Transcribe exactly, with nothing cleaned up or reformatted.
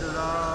de la...